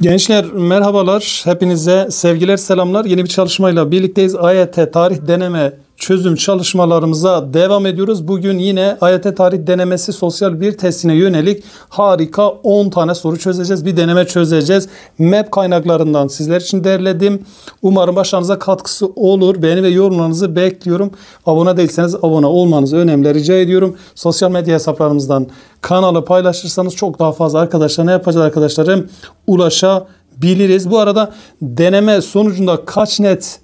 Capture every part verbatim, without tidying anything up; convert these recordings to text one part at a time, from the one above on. Gençler merhabalar, hepinize sevgiler selamlar. Yeni bir çalışmayla birlikteyiz. A Y T tarih deneme çözüm çalışmalarımıza devam ediyoruz. Bugün yine A Y T tarih denemesi sosyal bir testine yönelik harika on tane soru çözeceğiz. Bir deneme çözeceğiz. M E B kaynaklarından sizler için derledim. Umarım başarınıza katkısı olur. Beğeni ve yorumlarınızı bekliyorum. Abone değilseniz abone olmanızı önemli rica ediyorum. Sosyal medya hesaplarımızdan kanalı paylaşırsanız çok daha fazla arkadaşlar ne yapacağız arkadaşlarım ulaşabiliriz. Bu arada deneme sonucunda kaç net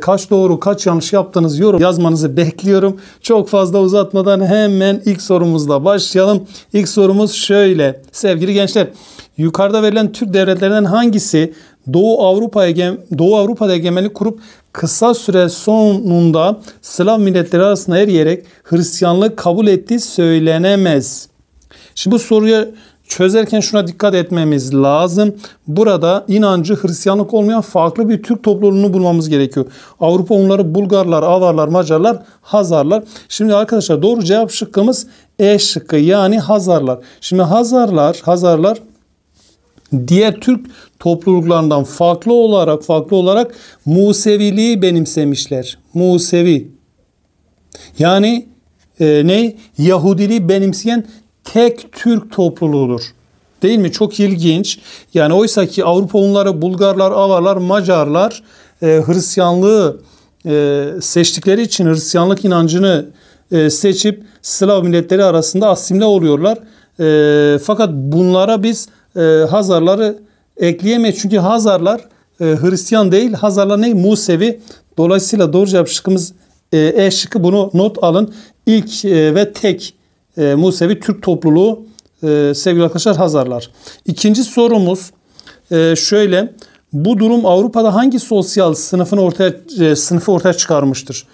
kaç doğru kaç yanlış yaptığınız yorum yazmanızı bekliyorum. Çok fazla uzatmadan hemen ilk sorumuzla başlayalım. İlk sorumuz şöyle. Sevgili gençler, yukarıda verilen Türk devletlerinden hangisi Doğu Avrupa'ya Doğu Avrupa'da egemenlik kurup kısa süre sonunda Slav milletleri arasında eriyerek Hristiyanlığı kabul ettiği söylenemez? Şimdi bu soruya çözerken şuna dikkat etmemiz lazım. Burada inancı Hristiyanlık olmayan farklı bir Türk topluluğunu bulmamız gerekiyor. Avrupa onları Bulgarlar, Avarlar, Macarlar, Hazarlar. Şimdi arkadaşlar doğru cevap şıkkımız E şıkkı, yani Hazarlar. Şimdi Hazarlar, Hazarlar diğer Türk topluluklarından farklı olarak farklı olarak Museviliği benimsemişler. Musevi. Yani e, ne? Yahudiliği benimseyen tek Türk topluluğudur. Değil mi? Çok ilginç. Yani oysa ki Avrupa onları Bulgarlar, Avarlar, Macarlar e, Hristiyanlığı e, seçtikleri için Hristiyanlık inancını e, seçip Slav milletleri arasında asimile oluyorlar. E, fakat bunlara biz e, Hazarları ekleyemeyiz. Çünkü Hazarlar e, Hristiyan değil. Hazarlar ne? Musevi. Dolayısıyla doğru cevap şıkkımız E, e şıkkı. Bunu not alın. İlk e, ve tek E, Musevi Türk topluluğu e, sevgili arkadaşlar Hazarlar. İkinci sorumuz e, şöyle. Bu durum Avrupa'da hangi sosyal sınıfını ortaya e, sınıfı ortaya çıkarmıştır?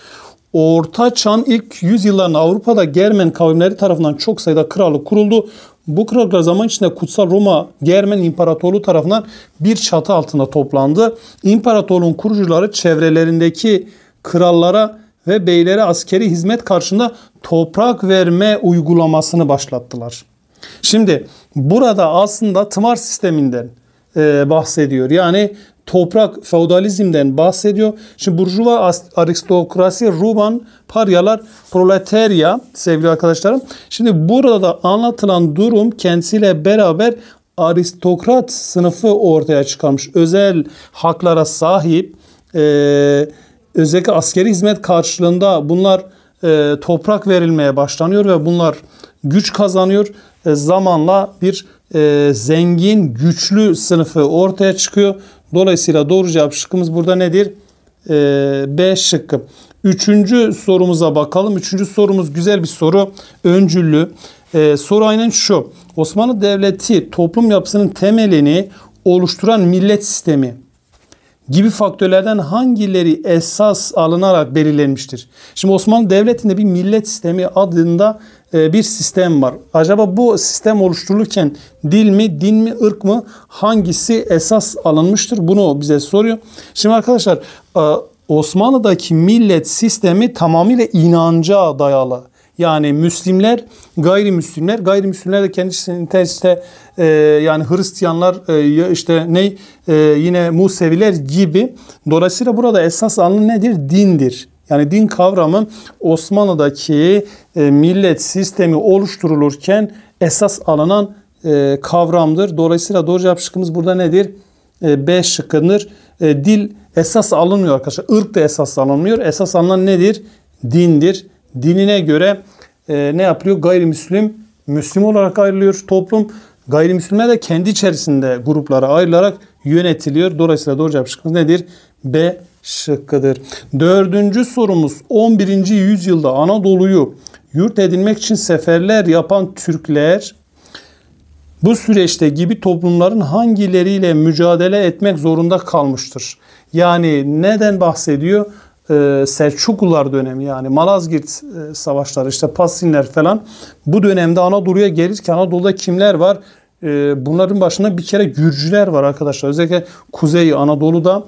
Orta Çağ'ın ilk yüzyıllarında Avrupa'da Germen kavimleri tarafından çok sayıda krallık kuruldu. Bu krallıklar zaman içinde Kutsal Roma Germen İmparatorluğu tarafından bir çatı altında toplandı. İmparatorluğun kurucuları çevrelerindeki krallara ve beylere askeri hizmet karşında toprak verme uygulamasını başlattılar. Şimdi burada aslında tımar sisteminden e, bahsediyor. Yani toprak feodalizmden bahsediyor. Şimdi burjuva aristokrasi, ruban, paryalar, proletarya sevgili arkadaşlarım. Şimdi burada anlatılan durum kendisiyle beraber aristokrat sınıfı ortaya çıkarmış. Özel haklara sahip eee özellikle askeri hizmet karşılığında bunlar e, toprak verilmeye başlanıyor ve bunlar güç kazanıyor. E, zamanla bir e, zengin, güçlü sınıfı ortaya çıkıyor. Dolayısıyla doğru cevap şıkkımız burada nedir? E, B şıkkı. Üçüncü sorumuza bakalım. Üçüncü sorumuz güzel bir soru. Öncüllü. E, soru aynen şu. Osmanlı Devleti toplum yapısının temelini oluşturan millet sistemi gibi faktörlerden hangileri esas alınarak belirlenmiştir? Şimdi Osmanlı Devleti'nde bir millet sistemi adında bir sistem var. Acaba bu sistem oluşturulurken dil mi, din mi, ırk mı, hangisi esas alınmıştır? Bunu bize soruyor. Şimdi arkadaşlar Osmanlı'daki millet sistemi tamamıyla inanca dayalı. Yani Müslümanlar, gayrimüslimler, gayrimüslimler de kendisinin tersine e, yani Hristiyanlar e, işte ne e, yine Museviler gibi. Dolayısıyla burada esas alan nedir? Dindir. Yani din kavramı Osmanlı'daki e, millet sistemi oluşturulurken esas alınan e, kavramdır. Dolayısıyla doğru cevap şıkkımız burada nedir? E, B şıkkıdır. E, dil esas alınmıyor arkadaşlar. Irk da esas alınmıyor. Esas alınan nedir? Dindir. Dinine göre e, ne yapıyor? Gayrimüslim, Müslüm olarak ayrılıyor toplum. Gayrimüslimler de kendi içerisinde gruplara ayrılarak yönetiliyor. Dolayısıyla doğru cevap şıkkımız nedir? B şıkkıdır. Dördüncü sorumuz. on birinci yüzyılda Anadolu'yu yurt edinmek için seferler yapan Türkler bu süreçte gibi toplumların hangileriyle mücadele etmek zorunda kalmıştır? Yani neden bahsediyor? Selçuklular dönemi, yani Malazgirt savaşları, işte Pasinler falan, bu dönemde Anadolu'ya gelirken Anadolu'da kimler var? Bunların başında bir kere Gürcüler var arkadaşlar. Özellikle Kuzey Anadolu'da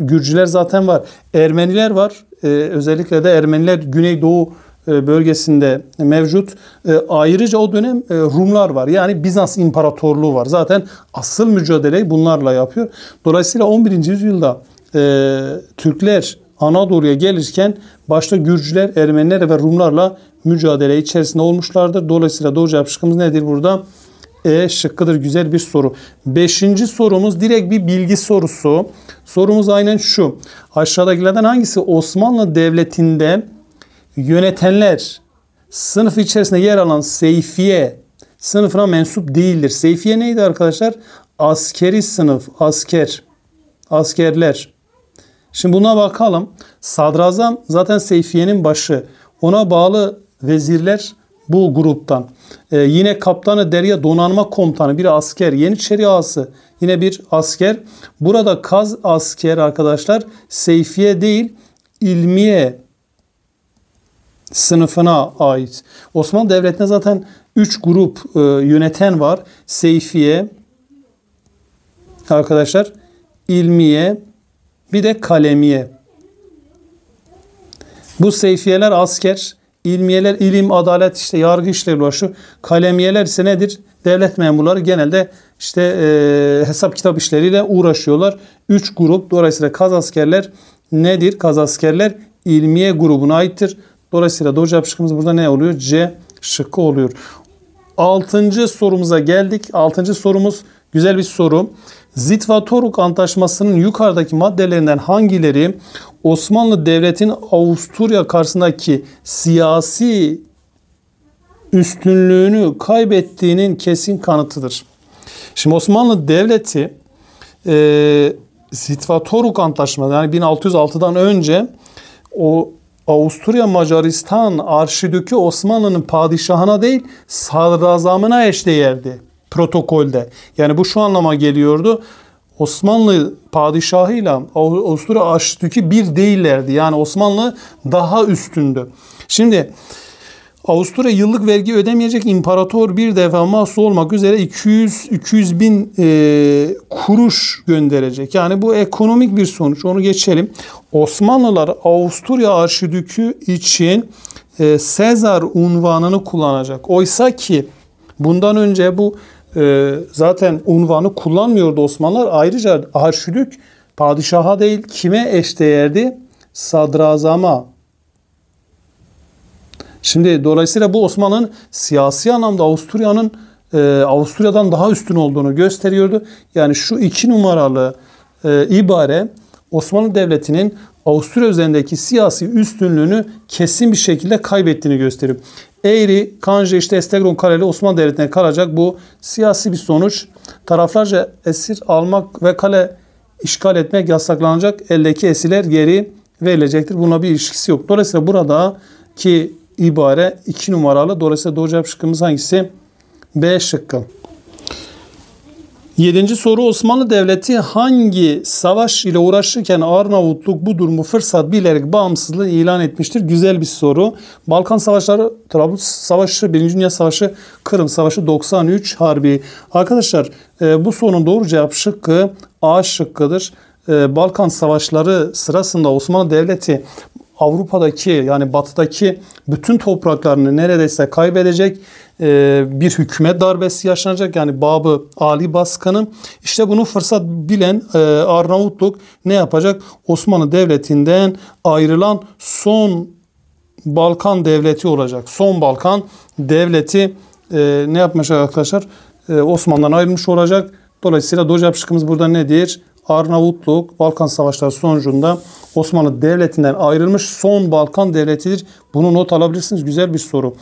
Gürcüler zaten var. Ermeniler var. Özellikle de Ermeniler Güneydoğu bölgesinde mevcut. Ayrıca o dönem Rumlar var. Yani Bizans İmparatorluğu var. Zaten asıl mücadeleyi bunlarla yapıyor. Dolayısıyla on birinci yüzyılda Türkler Anadolu'ya gelirken başta Gürcüler, Ermeniler ve Rumlarla mücadele içerisinde olmuşlardır. Dolayısıyla doğru cevap şıkkımız nedir burada? E şıkkıdır. Güzel bir soru. Beşinci sorumuz direkt bir bilgi sorusu. Sorumuz aynen şu. Aşağıdakilerden hangisi Osmanlı Devleti'nde yönetenler sınıf içerisinde yer alan seyfiye sınıfına mensup değildir? Seyfiye neydi arkadaşlar? Askeri sınıf. Asker. Askerler. Şimdi buna bakalım. Sadrazam zaten seyfiyenin başı. Ona bağlı vezirler bu gruptan. Ee, yine kaptanı derya donanma komutanı bir asker. Yeniçeri ağası yine bir asker. Burada kaz asker arkadaşlar seyfiye değil ilmiye sınıfına ait. Osmanlı Devleti'nde zaten üç grup e, yöneten var. Seyfiye arkadaşlar, ilmiye, bir de kalemiye. Bu seyfiyeler asker, ilmiyeler ilim, adalet, işte yargı işleri uğraşıyor. Kalemiyeler ise nedir? Devlet memurları genelde işte e, hesap kitap işleriyle uğraşıyorlar. Üç grup. Dolayısıyla kaz askerler nedir? Kaz askerler ilmiye grubuna aittir. Dolayısıyla doğru cevap şıkkımız burada ne oluyor? C şıkkı oluyor. Altıncı sorumuza geldik. Altıncı sorumuz güzel bir soru. Zitvatoruk Antlaşması'nın yukarıdaki maddelerinden hangileri Osmanlı Devleti'nin Avusturya karşısındaki siyasi üstünlüğünü kaybettiğinin kesin kanıtıdır? Şimdi Osmanlı Devleti e, Zitvatoruk Antlaşması, yani bin altı yüz altı'dan önce o Avusturya Macaristan Arşidükü Osmanlı'nın padişahına değil sadrazamına eşdeğerdi protokolde. Yani bu şu anlama geliyordu. Osmanlı padişahıyla Avusturya Arşidükü bir değillerdi. Yani Osmanlı daha üstündü. Şimdi Avusturya yıllık vergi ödemeyecek, imparator bir defa mahsus olmak üzere iki yüz bin e, kuruş gönderecek. Yani bu ekonomik bir sonuç. Onu geçelim. Osmanlılar Avusturya Arşidükü için e, Sezar unvanını kullanacak. Oysa ki bundan önce bu e, zaten unvanı kullanmıyordu Osmanlılar. Ayrıca Arşidük padişaha değil kime eşdeğerdi? Sadrazama. Şimdi dolayısıyla bu Osmanlı'nın siyasi anlamda Avusturya'nın e, Avusturya'dan daha üstün olduğunu gösteriyordu. Yani şu iki numaralı e, ibare Osmanlı Devleti'nin Avusturya üzerindeki siyasi üstünlüğünü kesin bir şekilde kaybettiğini gösteriyor. Eğri, Kanje, işte Estegron Kaleli Osmanlı Devleti'ne kalacak. Bu siyasi bir sonuç. Taraflarca esir almak ve kale işgal etmek yasaklanacak. Eldeki esirler geri verilecektir. Bununla bir ilişkisi yok. Dolayısıyla buradaki İbare iki numaralı. Dolayısıyla doğru cevap şıkkımız hangisi? B şıkkı. Yedinci soru. Osmanlı Devleti hangi savaş ile uğraşırken Arnavutluk bu durumu fırsat bilerek bağımsızlığı ilan etmiştir? Güzel bir soru. Balkan Savaşları, Trablus Savaşı, Birinci Dünya Savaşı, Kırım Savaşı, doksan üç Harbi. Arkadaşlar bu sorunun doğru cevap şıkkı A şıkkıdır. Balkan Savaşları sırasında Osmanlı Devleti Avrupa'daki yani batıdaki bütün topraklarını neredeyse kaybedecek, ee, bir hükümet darbesi yaşanacak, yani Bab-ı Ali baskını. İşte bunu fırsat bilen e, Arnavutluk ne yapacak? Osmanlı Devleti'nden ayrılan son Balkan Devleti olacak. Son Balkan Devleti e, ne yapmış arkadaşlar? E, Osmanlı'dan ayrılmış olacak. Dolayısıyla doğru cevap şıkkımız burada nedir? Arnavutluk Balkan Savaşları sonucunda Osmanlı Devleti'nden ayrılmış son Balkan Devleti'dir. Bunu not alabilirsiniz. Güzel bir soru.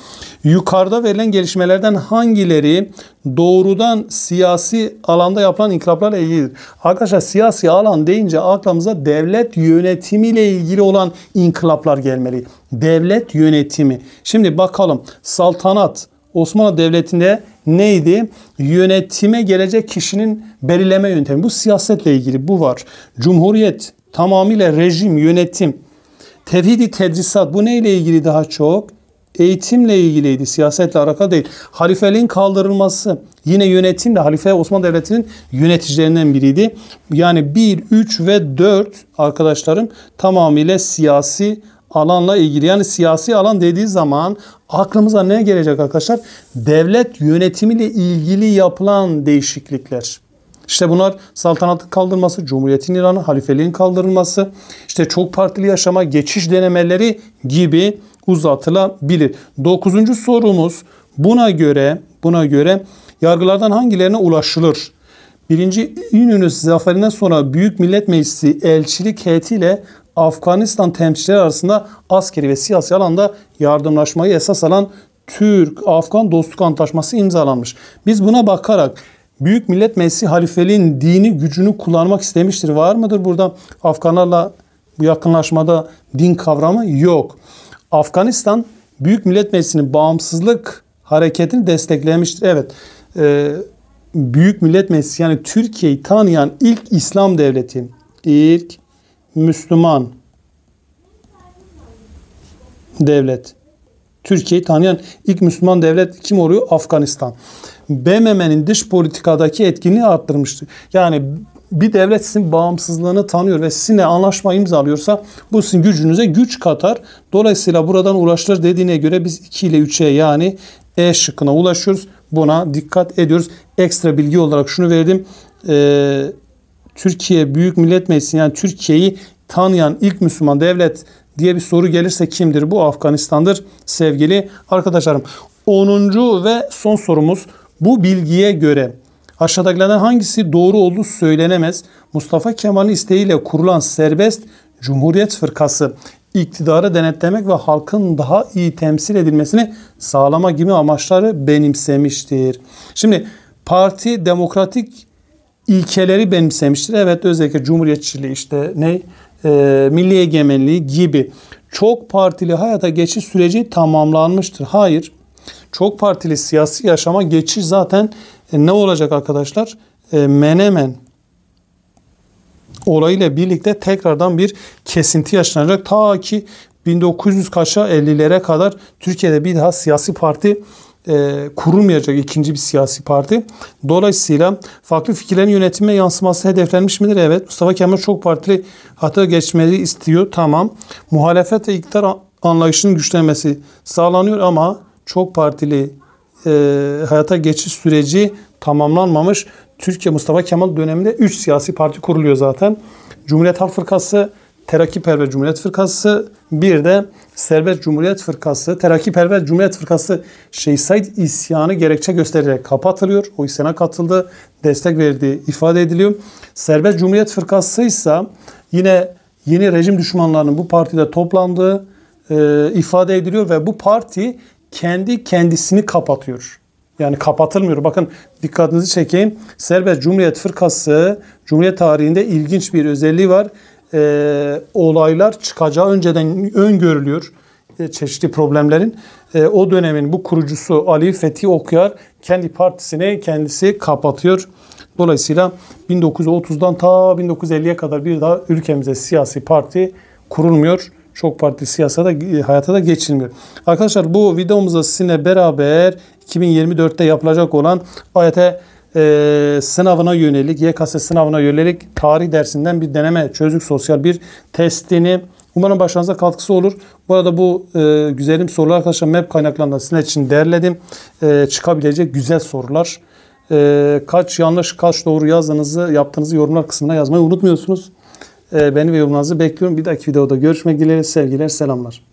Yukarıda verilen gelişmelerden hangileri doğrudan siyasi alanda yapılan inkılaplarla ilgilidir? Arkadaşlar siyasi alan deyince aklımıza devlet yönetimiyle ilgili olan inkılaplar gelmeli. Devlet yönetimi. Şimdi bakalım saltanat Osmanlı Devleti'nde neydi? Yönetime gelecek kişinin belirleme yöntemi. Bu siyasetle ilgili bu var. Cumhuriyet tamamıyla rejim, yönetim. Tevhid-i tedrisat bu neyle ilgili daha çok? Eğitimle ilgiliydi. Siyasetle alakalı değil. Halifeliğin kaldırılması yine yönetimle. Halife Osmanlı Devleti'nin yöneticilerinden biriydi. Yani bir, üç ve dört arkadaşların tamamıyla siyasi alanla ilgili, yani siyasi alan dediği zaman aklımıza ne gelecek arkadaşlar? Devlet yönetimiyle ilgili yapılan değişiklikler. İşte bunlar saltanatın kaldırılması, cumhuriyetin ilanı, halifeliğin kaldırılması, işte çok partili yaşama geçiş denemeleri gibi uzatılabilir. Dokuzuncu sorumuz buna göre buna göre yargılardan hangilerine ulaşılır? Birinci İnönü zaferinden sonra Büyük Millet Meclisi elçilik heyetiyle Afganistan temsilcileri arasında askeri ve siyasi alanda yardımlaşmayı esas alan Türk-Afgan Dostluk Antlaşması imzalanmış. Biz buna bakarak Büyük Millet Meclisi halifeliğin dini gücünü kullanmak istemiştir. Var mıdır burada Afganlarla bu yakınlaşmada din kavramı? Yok. Afganistan Büyük Millet Meclisi'nin bağımsızlık hareketini desteklemiştir. Evet. Ee, Büyük Millet Meclisi, yani Türkiye'yi tanıyan ilk İslam devleti, ilk Müslüman devlet. Türkiye'yi tanıyan ilk Müslüman devlet kim oluyor? Afganistan. B M M'nin dış politikadaki etkinliği arttırmıştır. Yani bir devlet sizin bağımsızlığını tanıyor ve sizinle anlaşma imzalıyorsa bu sizin gücünüze güç katar. Dolayısıyla buradan ulaşılır dediğine göre biz iki ile üçe yani E şıkkına ulaşıyoruz. Buna dikkat ediyoruz. Ekstra bilgi olarak şunu verdim. Ee, Türkiye Büyük Millet Meclisi, yani Türkiye'yi tanıyan ilk Müslüman devlet diye bir soru gelirse kimdir? Bu Afganistan'dır sevgili arkadaşlarım. onuncu ve son sorumuz. Bu bilgiye göre aşağıdakilerden hangisi doğru olduğu söylenemez? Mustafa Kemal'in isteğiyle kurulan Serbest Cumhuriyet Fırkası iktidarı denetlemek ve halkın daha iyi temsil edilmesini sağlama gibi amaçları benimsemiştir. Şimdi parti demokratik ilkeleri benimsemiştir. Evet, özellikle cumhuriyetçiliği, işte ne e, milli egemenliği gibi. Çok partili hayata geçiş süreci tamamlanmıştır. Hayır. Çok partili siyasi yaşama geçiş zaten e, ne olacak arkadaşlar? E, Menemen olayıyla birlikte tekrardan bir kesinti yaşanacak. Ta ki bin dokuz yüz kaça ellilere kadar Türkiye'de bir daha siyasi parti e, kurulmayacak, ikinci bir siyasi parti. Dolayısıyla farklı fikirlerin yönetime yansıması hedeflenmiş midir? Evet. Mustafa Kemal çok partili hata geçmeyi istiyor. Tamam. Muhalefet ve iktidar anlayışının güçlenmesi sağlanıyor ama çok partili e, hayata geçiş süreci tamamlanmamış. Türkiye Mustafa Kemal döneminde üç siyasi parti kuruluyor zaten. Cumhuriyet Halk Fırkası, Terakkiperver Cumhuriyet Fırkası, bir de Serbest Cumhuriyet Fırkası. Terakkiperver Cumhuriyet Fırkası Şeyh Said isyanı gerekçe göstererek kapatılıyor. O isyana katıldı, destek verdiği ifade ediliyor. Serbest Cumhuriyet Fırkası ise yine yeni rejim düşmanlarının bu partide toplandığı e, ifade ediliyor ve bu parti kendi kendisini kapatıyor. Yani kapatılmıyor. Bakın dikkatinizi çekeyim. Serbest Cumhuriyet Fırkası Cumhuriyet tarihinde ilginç bir özelliği var. Ee, olaylar çıkacağı önceden öngörülüyor. Ee, çeşitli problemlerin. Ee, o dönemin bu kurucusu Ali Fethi Okyar kendi partisini kendisi kapatıyor. Dolayısıyla bin dokuz yüz otuzdan ta bin dokuz yüz elliye kadar bir daha ülkemize siyasi parti kurulmuyor. Çok parti siyasada hayata da geçilmiyor. Arkadaşlar bu videomuzda sizinle beraber iki bin yirmi dörtte yapılacak olan A Y T e, sınavına yönelik, Y K S sınavına yönelik tarih dersinden bir deneme çözdük, sosyal bir testini. Umarım başlarınıza katkısı olur. Bu arada bu e, güzelim sorular arkadaşlar M E B kaynaklarından sizin için derledim. E, çıkabilecek güzel sorular. E, kaç yanlış, kaç doğru yazdığınızı, yaptığınızı yorumlar kısmına yazmayı unutmuyorsunuz. Beni ve yorumlarınızı bekliyorum. Bir dahaki videoda görüşmek dileğiyle. Sevgiler, selamlar.